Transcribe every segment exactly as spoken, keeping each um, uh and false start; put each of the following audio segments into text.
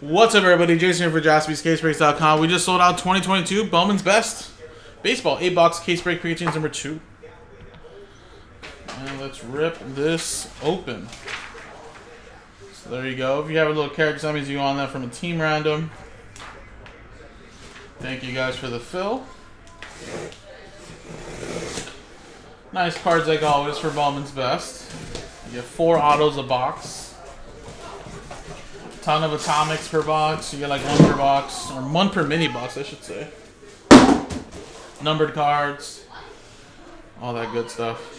What's up, everybody? Jason here for Jaspys Case Breaks dot com. We just sold out twenty twenty-two Bowman's Best Baseball eight box Case Break Pre-Teams number two. And let's rip this open. So there you go. If you have a little character, that means you go on that from a team random. Thank you guys for the fill. Nice cards like always for Bowman's Best. You get four autos a box. Ton of atomics per box. You get like one per box, or one per mini box, I should say. Numbered cards, all that good stuff.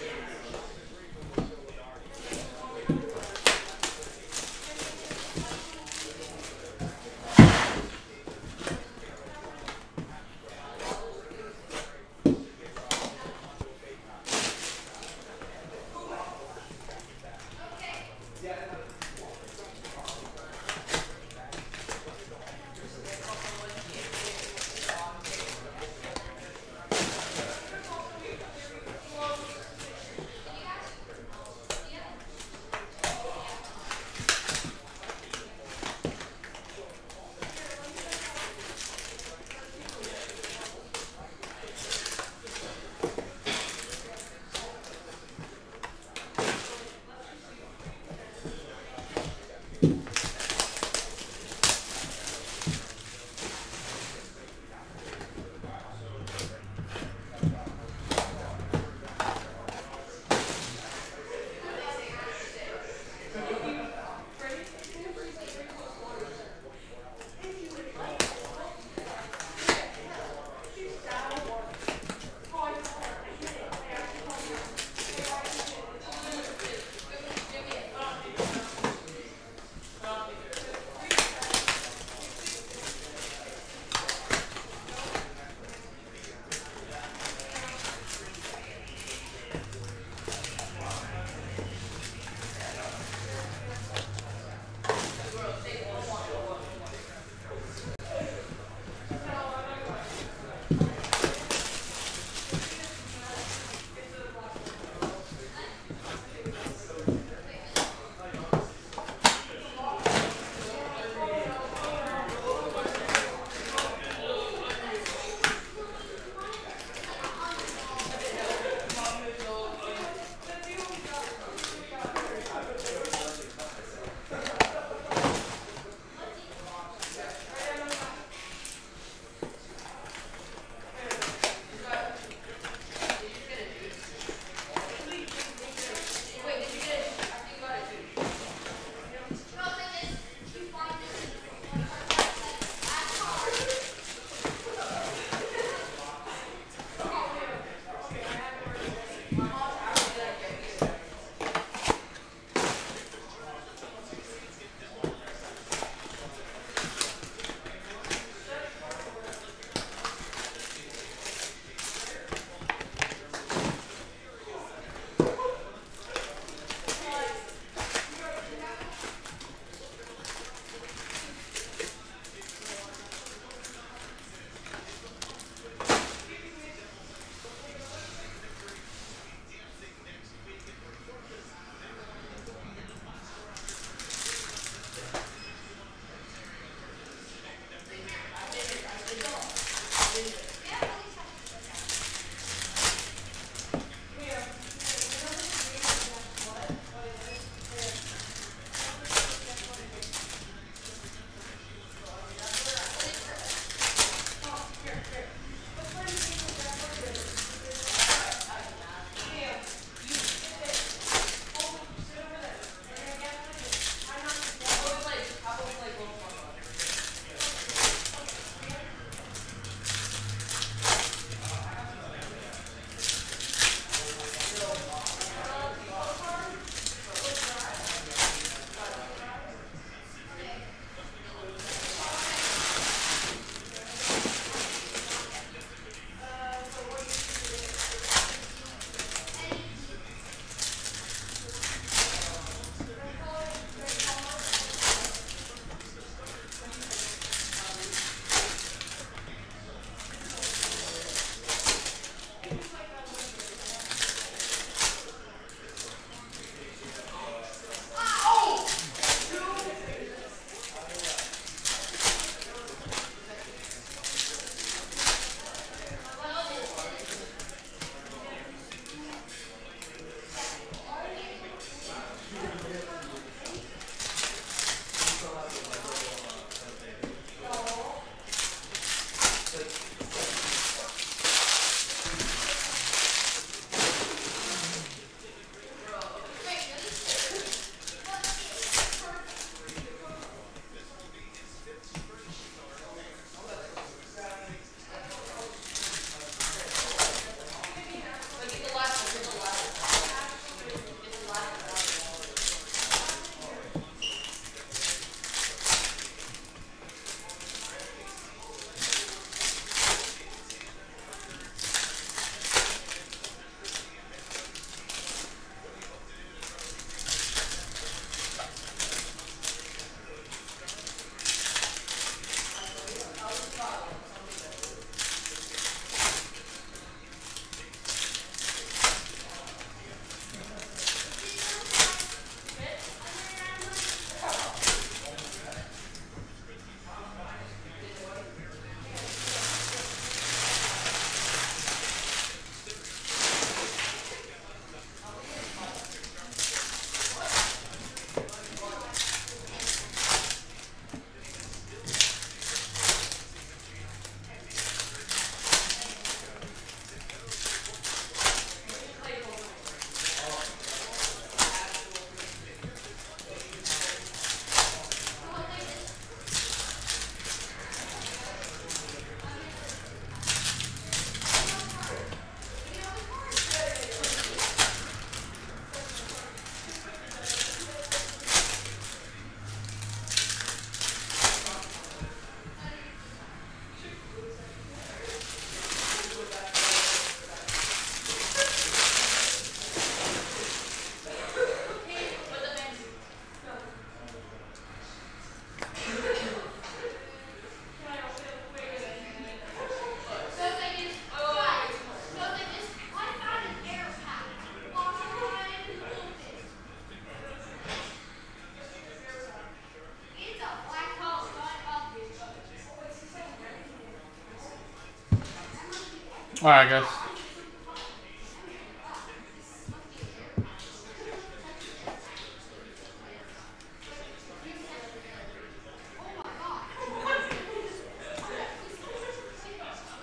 All right, guys.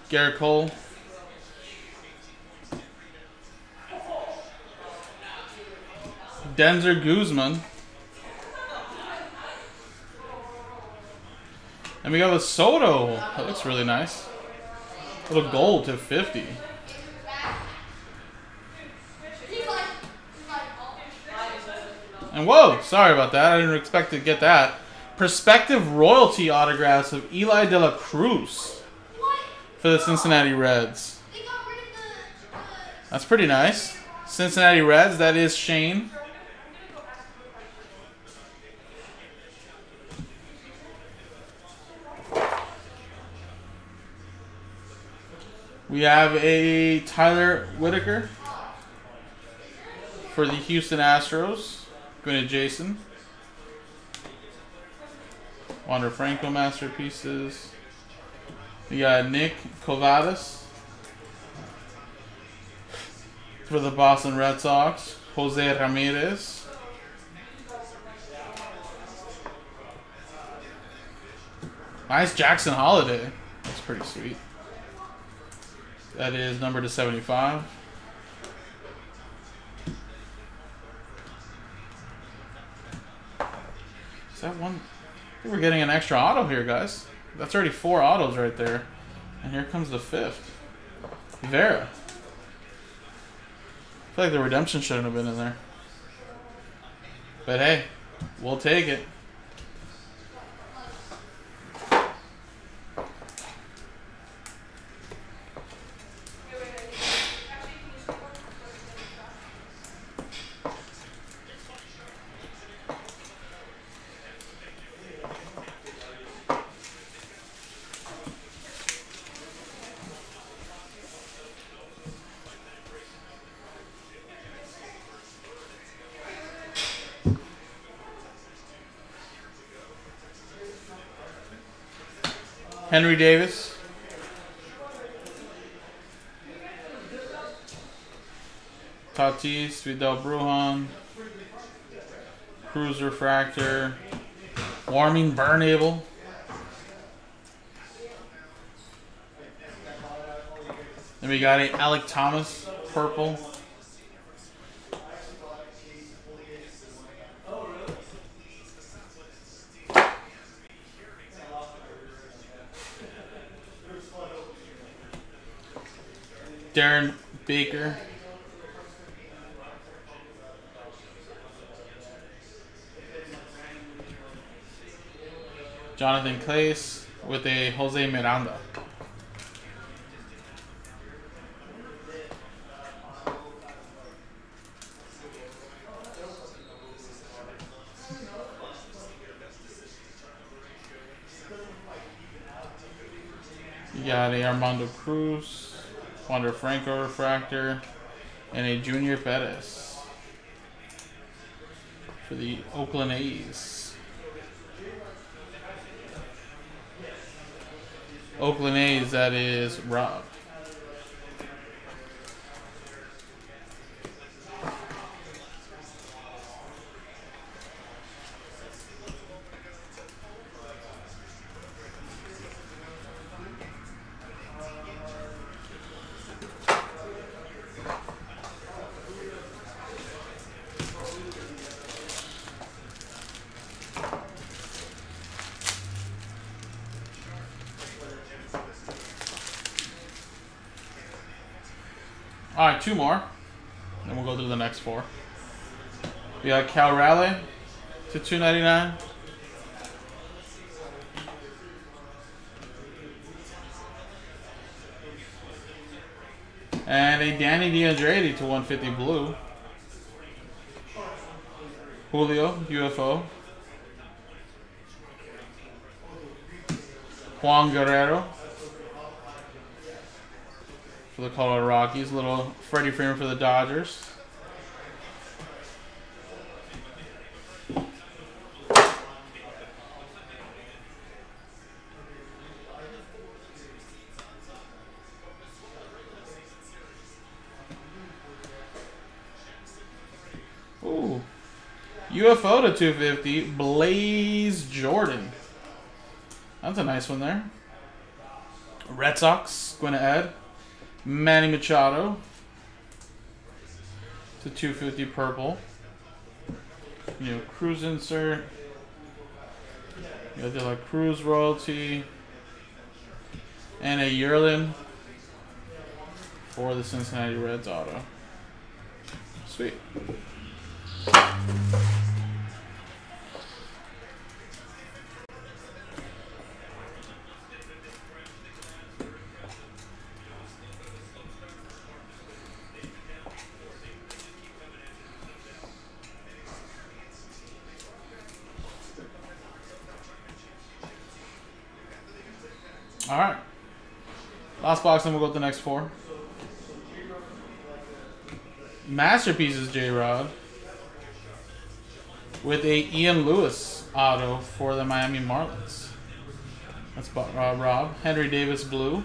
Garrett Cole. Denzel Guzman. And we got the Soto. That looks really nice. A little gold to fifty. And whoa, sorry about that. I didn't expect to get that. Prospective royalty autographs of Elly De La Cruz for the Cincinnati Reds. That's pretty nice. Cincinnati Reds, that is Shane. We have a Tyler Whitaker for the Houston Astros. Going to Jason. Wander Franco masterpieces. We got Nick Covadas for the Boston Red Sox. Jose Ramirez. Nice Jackson Holliday. That's pretty sweet. That is number to seventy-five. Is that one? I think we're getting an extra auto here, guys. That's already four autos right there. And here comes the fifth. Vera. I feel like the redemption shouldn't have been in there. But hey, we'll take it. Henry Davis. Tatis, Vidal Brujan. Cruz Refractor. Warming Burnable. Then we got a Alec Thomas, purple. Darren Baker. Jonathan Clace with a Jose Miranda. You got a Armando Cruz. Wander Franco refractor and a Junior Pettis for the Oakland A's. Oakland A's, that is Rob. All right, two more, and we'll go through the next four. We got Cal Raleigh to two ninety-nine. And a Danny DeAndrede to one fifty blue. Julio, U F O. Juan Guerrero. For the Colorado Rockies, little Freddie Freeman for the Dodgers. U F O to two fifty, Blaze Jordan. That's a nice one there. Red Sox, going to add Manny Machado to two fifty purple. You know, Cruz insert. You know, De La Cruz royalty. And a yearling for the Cincinnati Reds auto. Sweet. All right. Last box, and we'll go to the next four. Masterpieces, J-Rod. With a Ian Lewis auto for the Miami Marlins. That's uh, Rob. Henry Davis blue.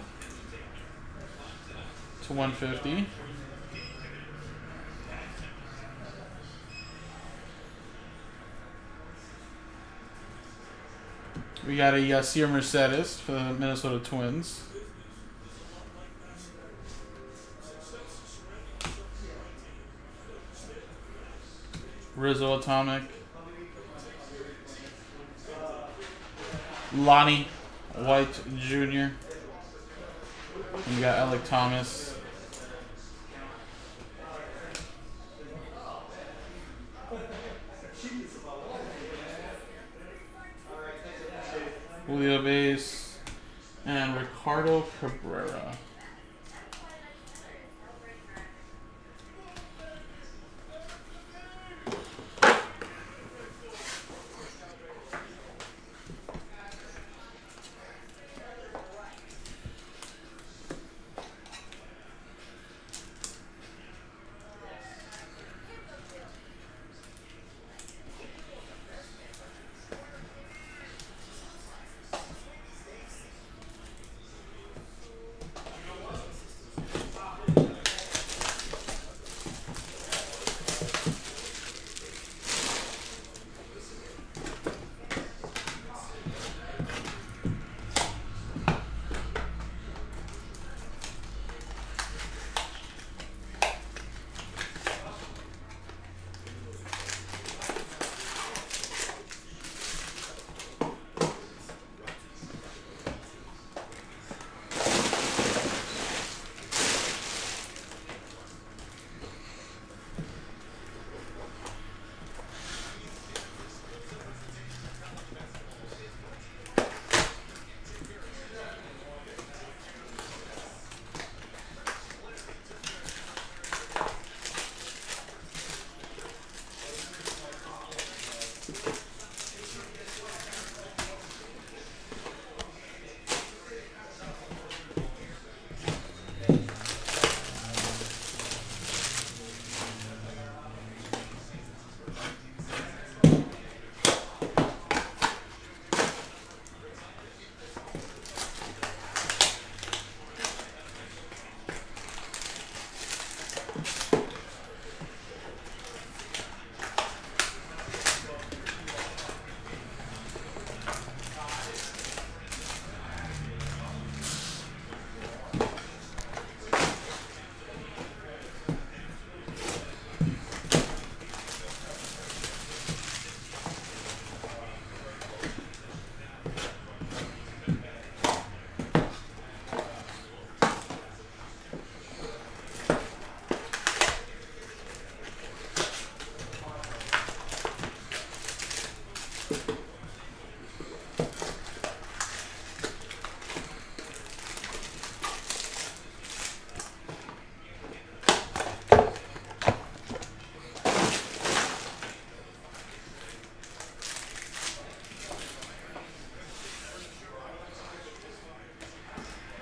To one fifty. We got a Yasier Mercedes for the Minnesota Twins. Rizzo Atomic. Lonnie White Junior We got Alec Thomas. Julio Bass and Ricardo Cabrera.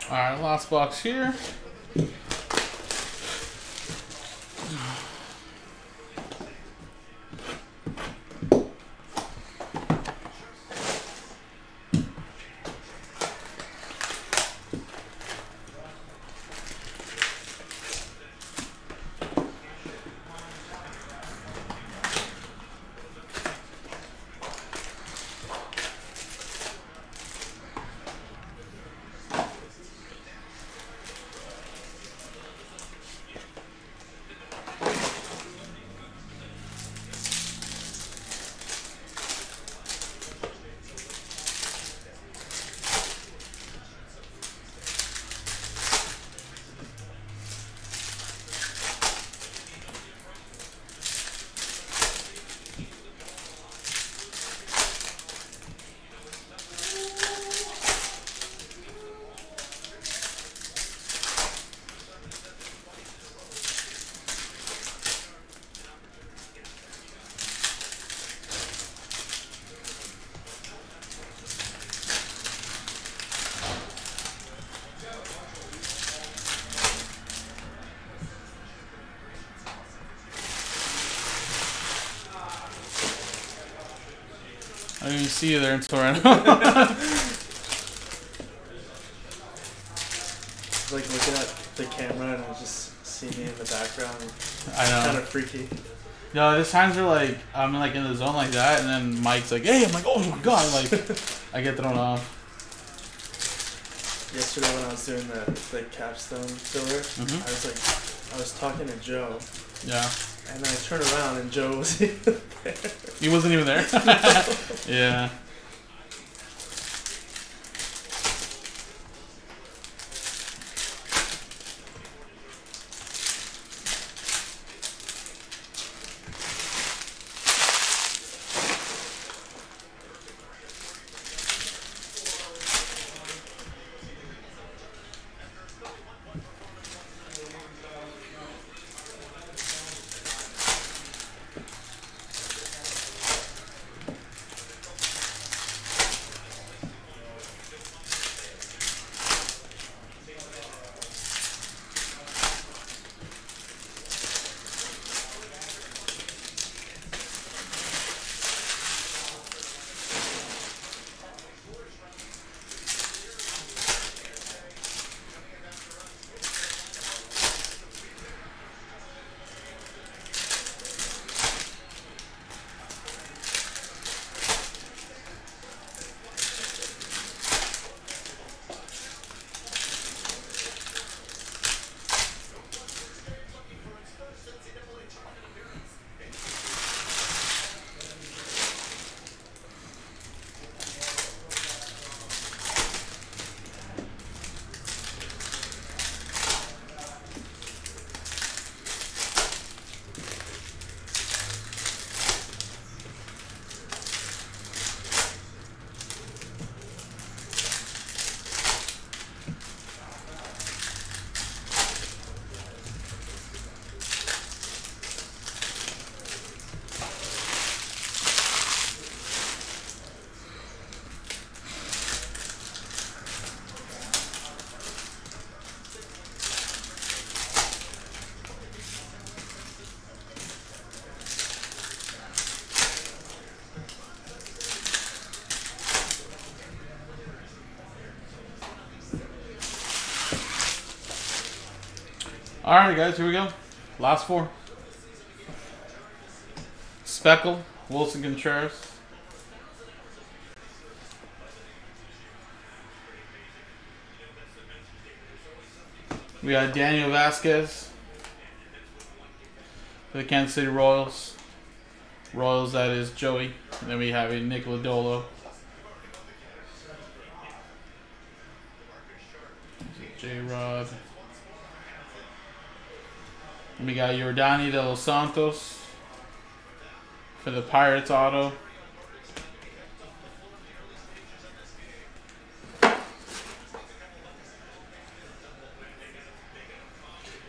All right, last box here. see you there in Toronto. Like looking at the camera and just seeing me in the background. I know. It's kind of freaky. No, there's times where like I'm like in the zone like that, and then Mike's like, "Hey," I'm like, "Oh my god!" Like I get thrown off. Yesterday when I was doing the the capstone filler, mm-hmm. I was like, I was talking to Joe. Yeah. And I turned around and Joe was even there. He wasn't even there. Yeah. Alright guys, here we go. Last four. Speckle, Wilson Contreras. We got Daniel Vasquez for the Kansas City Royals. Royals, that is Joey. And then we have a Nick Lodolo. J-Rod. We got Yordani De Los Santos for the Pirates auto.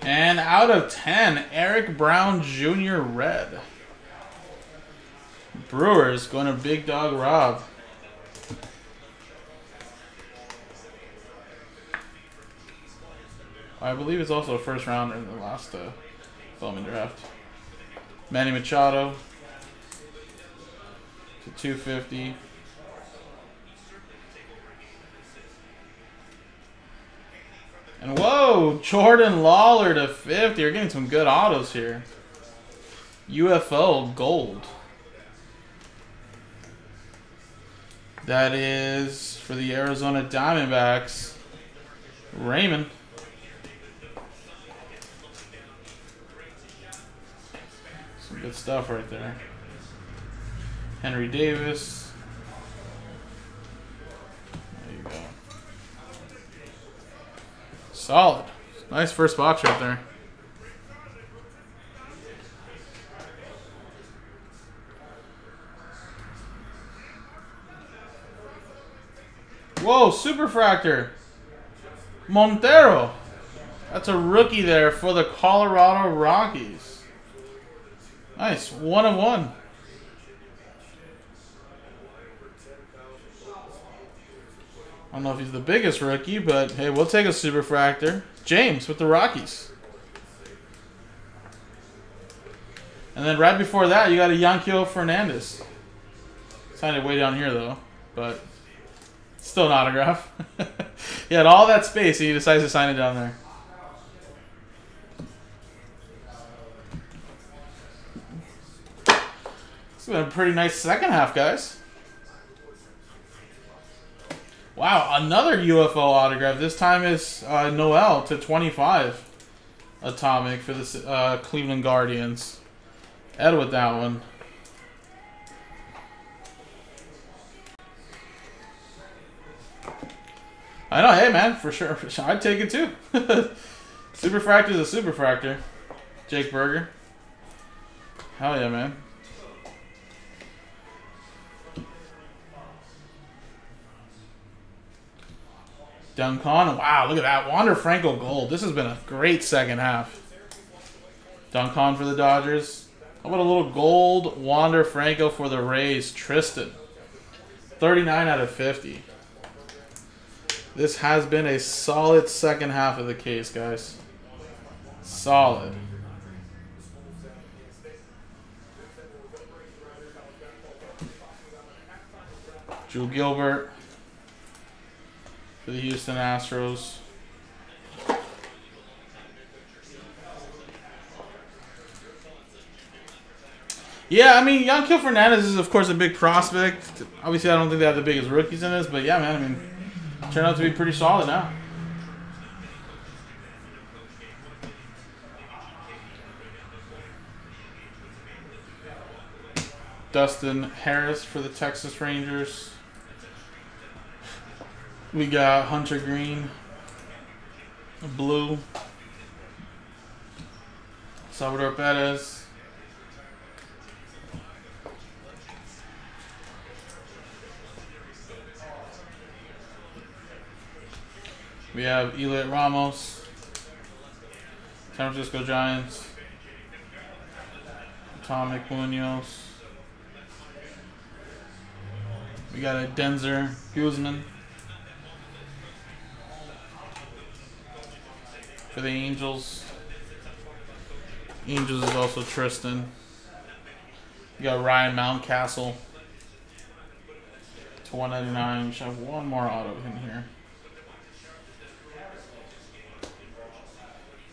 And out of ten, Eric Brown Junior Red. Brewers going to Big Dog Rob. I believe it's also a first rounder in the last... Uh, Bowman draft. Manny Machado to two fifty. And whoa! Jordan Lawler to fifty. You're getting some good autos here. U F O gold. That is for the Arizona Diamondbacks. Raymond. Good stuff right there. Henry Davis. There you go. Solid. Nice first box right there. Whoa, Superfractor. Montero. That's a rookie there for the Colorado Rockies. Nice, one of one. I don't know if he's the biggest rookie, but hey, we'll take a Superfractor. James with the Rockies. And then right before that, you got a Yanquiel Fernandez. Signed it way down here, though. But still an autograph. He had all that space, and he decides to sign it down there. It's been a pretty nice second half, guys. Wow, another U F O autograph. This time is uh, Noel to twenty-five Atomic for the uh, Cleveland Guardians. Ed with that one. I know, hey man, for sure. For sure. I'd take it too. Superfractor is a superfractor. Jake Berger. Hell yeah, man. Duncan, wow, look at that. Wander Franco gold. This has been a great second half. Duncan for the Dodgers. How about a little gold Wander Franco for the Rays? Tristan. thirty-nine out of fifty. This has been a solid second half of the case, guys. Solid. Drew Gilbert for the Houston Astros. Yeah, I mean, Yanquiel Fernandez is, of course, a big prospect. Obviously, I don't think they have the biggest rookies in this, but yeah, man, I mean, turned out to be pretty solid now. Dustin Harris for the Texas Rangers. We got Hunter Green, blue, Salvador Perez, we have Eliot Ramos, San Francisco Giants, Atomic Munoz, we got a Denzel Guzman for the Angels. Angels is also Tristan. You got Ryan Mountcastle to one ninety-nine. We should have one more auto in here.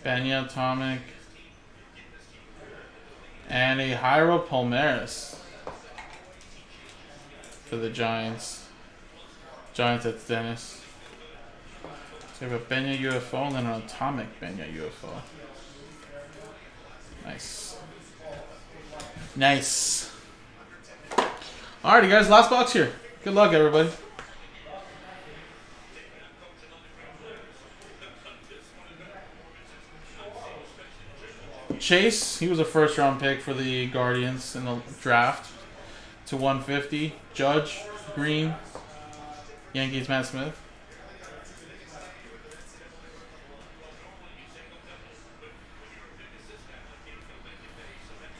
Benya Atomic. And a Jairo Palmeras for the Giants. Giants, that's Dennis. So we have a Benya U F O and then an Atomic Benya U F O. Nice. Nice. Alrighty, guys. Last box here. Good luck, everybody. Chase, he was a first-round pick for the Guardians in the draft. To one fifty. Judge, Green, Yankees, Matt Smith.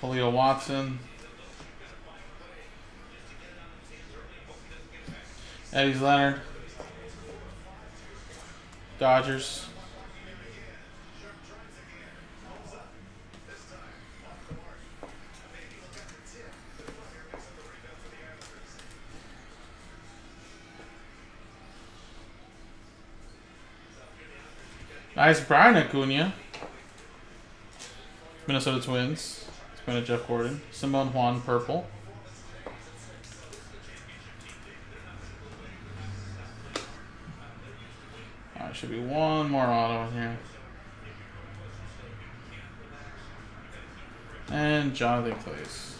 Julio Watson. Eddie Leonard. Dodgers. Nice Brian Acuna. Minnesota Twins. Going to Jeff Gordon. Simone Juan, purple. Alright, should be one more auto in here. And Jonathan Clays.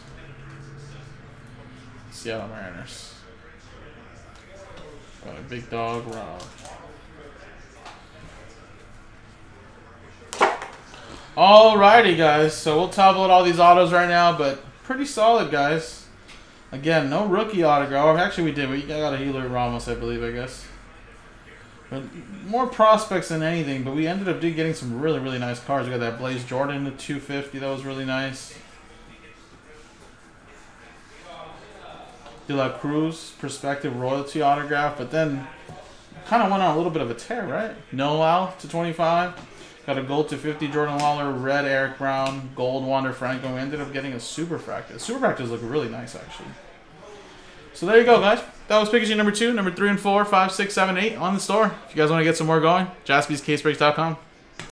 Seattle Mariners. Got a big dog, Rob. Alrighty, guys, so we'll top load all these autos right now, but pretty solid, guys. Again, no rookie autograph. Actually, we did. We got a Elly Ramos, I believe, I guess. But more prospects than anything, but we ended up getting some really, really nice cards. We got that Blaze Jordan to two fifty. That was really nice. De La Cruz, Perspective Royalty autograph, but then kind of went on a little bit of a tear, right? Noel to twenty-five. Got a gold to fifty, Jordan Lawler, red Eric Brown, gold Wander Franco. We ended up getting a Superfractor. Superfractors look really nice, actually. So there you go, guys. That was Pikachu number two, number three and four, five, six, seven, eight on the store. If you guys want to get some more going, Jaspys Case Breaks dot com.